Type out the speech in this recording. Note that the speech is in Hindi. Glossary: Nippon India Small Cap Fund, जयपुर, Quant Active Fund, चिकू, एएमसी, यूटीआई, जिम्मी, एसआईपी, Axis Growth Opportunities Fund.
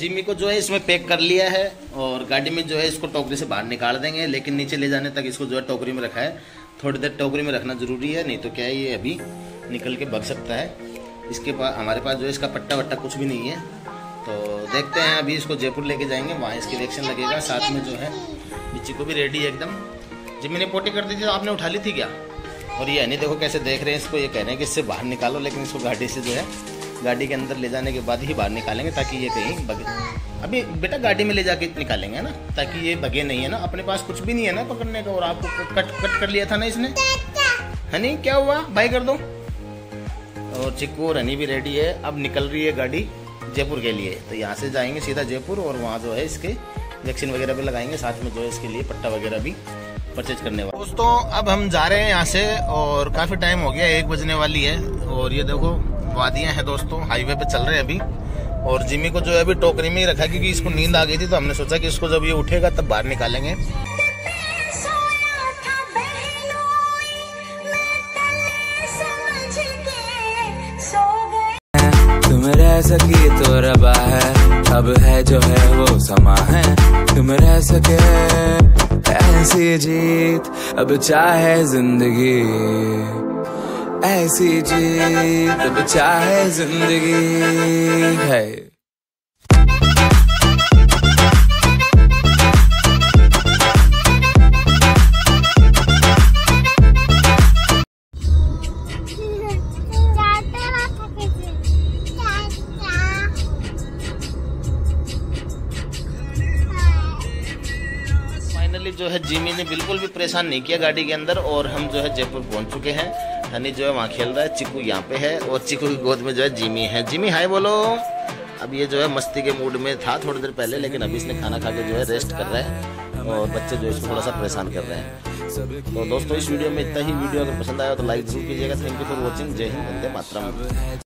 जिम्मी को जो है इसमें पैक कर लिया है और गाड़ी में जो है इसको टोकरी से बाहर निकाल देंगे, लेकिन नीचे ले जाने तक इसको जो है टोकरी में रखा है। थोड़ी देर टोकरी में रखना ज़रूरी है, नहीं तो क्या है ये अभी निकल के भाग सकता है। इसके पास हमारे पास जो है इसका पट्टा वट्टा कुछ भी नहीं है, तो देखते हैं अभी इसको जयपुर लेके जाएंगे, वहाँ इसकी रिएक्शन लगेगा। साथ में जो है बिच्ची को भी रेडी है एकदम। जिम्मी ने पोटी कर दी थी तो आपने उठा ली थी क्या? और ये नहीं देखो कैसे देख रहे हैं इसको, ये कह रहे हैं कि इससे बाहर निकालो, लेकिन इसको गाड़ी से जो है गाड़ी के अंदर ले जाने के बाद ही बाहर निकालेंगे, ताकि ये कहीं बगे। अभी बेटा गाड़ी में ले जाके निकालेंगे ना, ताकि ये बगे नहीं, है ना। अपने पास कुछ भी नहीं है ना पकड़ने का, और आपको कट कर लिया था ना इसने, है नहीं? क्या हुआ भाई, कर दो। और चिकू और हनी भी रेडी है, अब निकल रही है गाड़ी जयपुर के लिए। तो यहाँ से जाएंगे सीधा जयपुर, और वहाँ जो है इसके वैक्सीन वगैरह भी लगाएंगे, साथ में जो है इसके लिए पट्टा वगैरह भी परचेज करने वाले। दोस्तों अब हम जा रहे हैं यहाँ से, और काफ़ी टाइम हो गया, 1 बजने वाली है। और ये देखो वादियाँ हैं दोस्तों, हाईवे पे चल रहे हैं अभी। और जिम्मी को जो है अभी टोकरी में ही रखा, क्योंकि इसको नींद आ गई थी, तो हमने सोचा कि इसको जब ये उठेगा तब बाहर निकालेंगे। तुम रह सके तो रबा है, अब है जो है वो समा है। तुम रह सके ऐसी जीत, अब चाहे जिंदगी ऐसी जीत, अब चाहे जिंदगी है। जो है जिम्मी ने बिल्कुल भी परेशान नहीं किया गाड़ी के अंदर, और हम जो है जयपुर पहुंच चुके हैं। हनी जो है वहाँ खेल रहा है, चिकू यहाँ पे है, और चिकू की गोद में जो है जिम्मी है। जिम्मी हाय बोलो। अब ये जो है मस्ती के मूड में था थोड़ी देर पहले, लेकिन अभी इसने खाना खा के जो है रेस्ट कर रहा है, और बच्चे जो है इसको थोड़ा सा परेशान कर रहे हैं। तो दोस्तों इस वीडियो में इतना ही। वीडियो अगर पसंद आया तो लाइक जरूर कीजिएगा। Thank you for watching. जय हिंद, वंदे मातरम।